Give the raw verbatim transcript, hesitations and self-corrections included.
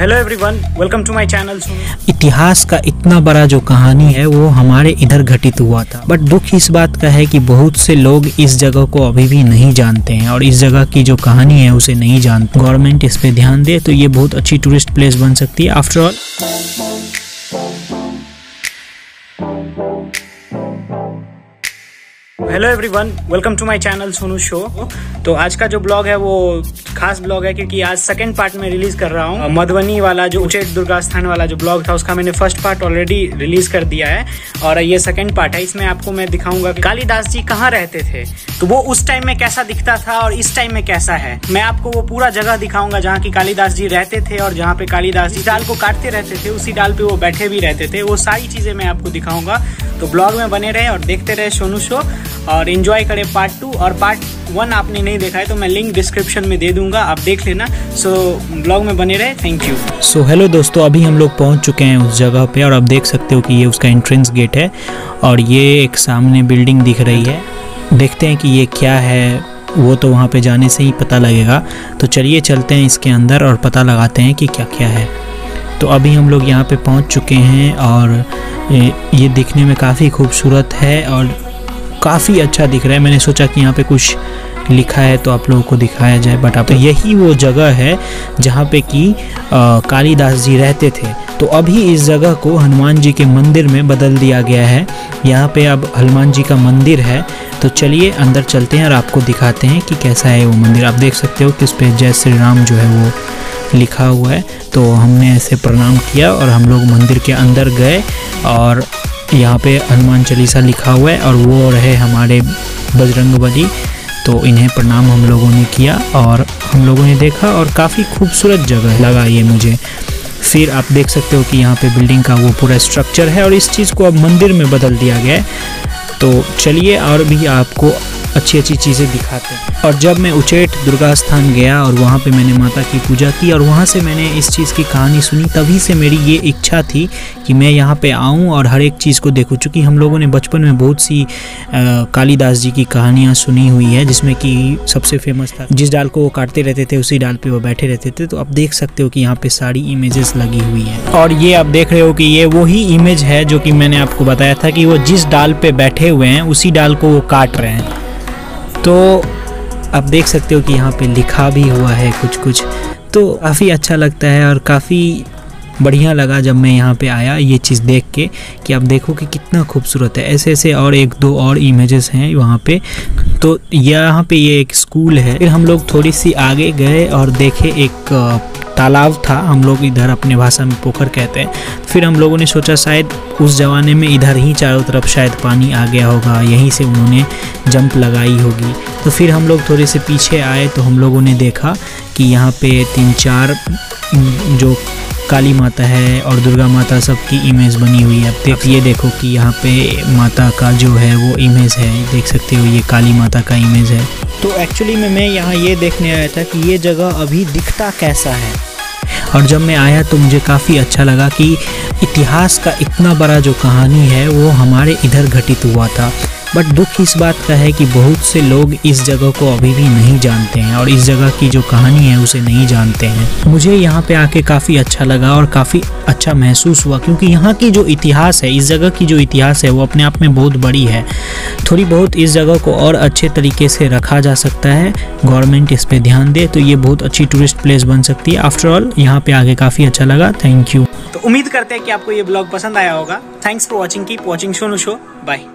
Hello everyone, welcome to my channel. इतिहास का इतना बड़ा जो कहानी है वो हमारे इधर घटित हुआ था, बट दुख इस बात का है कि बहुत से लोग इस जगह को अभी भी नहीं जानते हैं और इस जगह की जो कहानी है उसे नहीं जानते। गवर्नमेंट इस पे ध्यान दे तो ये बहुत अच्छी टूरिस्ट प्लेस बन सकती है। After all hello everyone, welcome to my channel Sonu show. तो आज का जो ब्लॉग है वो खास ब्लॉग है क्योंकि आज सेकंड पार्ट में रिलीज कर रहा हूँ। मधुबनी वाला जो उच्चैठ दुर्गास्थान वाला जो ब्लॉग था उसका मैंने फर्स्ट पार्ट ऑलरेडी रिलीज कर दिया है और ये सेकंड पार्ट है। इसमें आपको मैं दिखाऊंगा कि कालीदास जी कहाँ रहते थे, तो वो उस टाइम में कैसा दिखता था और इस टाइम में कैसा है। मैं आपको वो पूरा जगह दिखाऊंगा जहाँ की कालीदास जी रहते थे और जहाँ पे कालीदास जी डाल को काटते रहते थे, उसी डाल पे वो बैठे भी रहते थे। वो सारी चीजें मैं आपको दिखाऊंगा, तो ब्लॉग में बने रहे और देखते रहे सोनू शो और एंजॉय करें पार्ट टू। और पार्ट वन आपने नहीं देखा है तो मैं लिंक डिस्क्रिप्शन में दे दूंगा, आप देख लेना। सो so, ब्लॉग में बने रहे, थैंक यू। सो हेलो दोस्तों, अभी हम लोग पहुंच चुके हैं उस जगह पे और आप देख सकते हो कि ये उसका एंट्रेंस गेट है और ये एक सामने बिल्डिंग दिख रही है। देखते हैं कि ये क्या है, वो तो वहाँ पे जाने से ही पता लगेगा। तो चलिए चलते हैं इसके अंदर और पता लगाते हैं कि क्या क्या है। तो अभी हम लोग यहाँ पे पहुँच चुके हैं और ये दिखने में काफ़ी खूबसूरत है और काफ़ी अच्छा दिख रहा है। मैंने सोचा कि यहाँ पे कुछ लिखा है तो आप लोगों को दिखाया जाए, बट आप तो यही वो जगह है जहाँ पे कि कालीदास जी रहते थे। तो अभी इस जगह को हनुमान जी के मंदिर में बदल दिया गया है। यहाँ पे अब हनुमान जी का मंदिर है। तो चलिए अंदर चलते हैं और आपको दिखाते हैं कि कैसा है वो मंदिर। आप देख सकते हो कि इस पर जय श्री राम जो है वो लिखा हुआ है। तो हमने ऐसे प्रणाम किया और हम लोग मंदिर के अंदर गए और यहाँ पे हनुमान चालीसा लिखा हुआ है और वो रहे हमारे बजरंगबली। तो इन्हें प्रणाम हम लोगों ने किया और हम लोगों ने देखा और काफ़ी खूबसूरत जगह लगा ये मुझे। फिर आप देख सकते हो कि यहाँ पे बिल्डिंग का वो पूरा स्ट्रक्चर है और इस चीज़ को अब मंदिर में बदल दिया गया है। तो चलिए और भी आपको अच्छी अच्छी चीज़ें दिखाते हैं। और जब मैं उच्चैठ दुर्गास्थान गया और वहाँ पे मैंने माता की पूजा की और वहाँ से मैंने इस चीज़ की कहानी सुनी, तभी से मेरी ये इच्छा थी कि मैं यहाँ पे आऊँ और हर एक चीज़ को देखूँ। चूँकि हम लोगों ने बचपन में बहुत सी कालीदास जी की कहानियाँ सुनी हुई है, जिसमें कि सबसे फेमस था जिस डाल को वो काटते रहते थे उसी डाल पर वो बैठे रहते थे। तो आप देख सकते हो कि यहाँ पर सारी इमेजेस लगी हुई है और ये आप देख रहे हो कि ये वही इमेज है जो कि मैंने आपको बताया था कि वो जिस डाल पर बैठे हुए हैं उसी डाल को वो काट रहे हैं। तो आप देख सकते हो कि यहाँ पे लिखा भी हुआ है कुछ कुछ। तो काफ़ी अच्छा लगता है और काफ़ी बढ़िया लगा जब मैं यहाँ पे आया ये चीज़ देख के कि आप देखो कि कितना खूबसूरत है। ऐसे ऐसे और एक दो और इमेजेस हैं वहाँ पे। तो यहाँ पे ये एक स्कूल है। फिर हम लोग थोड़ी सी आगे गए और देखे एक तालाब था, हम लोग इधर अपने भाषा में पोखर कहते हैं। फिर हम लोगों ने सोचा शायद उस ज़माने में इधर ही चारों तरफ शायद पानी आ गया होगा, यहीं से उन्होंने जंप लगाई होगी। तो फिर हम लोग थोड़े से पीछे आए तो हम लोगों ने देखा कि यहाँ पे तीन चार जो काली माता है और दुर्गा माता सबकी इमेज बनी हुई है। अब तक ये देखो कि यहाँ पे माता का जो है वो इमेज है, देख सकते हो ये काली माता का इमेज है। तो एक्चुअली में मैं यहाँ ये देखने आया था कि ये जगह अभी दिखता कैसा है और जब मैं आया तो मुझे काफ़ी अच्छा लगा कि इतिहास का इतना बड़ा जो कहानी है वो हमारे इधर घटित हुआ था। बट दुख इस बात का है कि बहुत से लोग इस जगह को अभी भी नहीं जानते हैं और इस जगह की जो कहानी है उसे नहीं जानते हैं। मुझे यहाँ पे आके काफ़ी अच्छा लगा और काफ़ी अच्छा महसूस हुआ क्योंकि यहाँ की जो इतिहास है, इस जगह की जो इतिहास है वो अपने आप में बहुत बड़ी है। थोड़ी बहुत इस जगह को और अच्छे तरीके से रखा जा सकता है, गवर्नमेंट इस पर ध्यान दे तो ये बहुत अच्छी टूरिस्ट प्लेस बन सकती है। आफ्टर ऑल यहाँ पे आके काफ़ी अच्छा लगा, थैंक यू। तो उम्मीद करते हैं कि आपको ये ब्लॉग पसंद आया होगा। Thanks for watching, keep watching Sonu show, bye.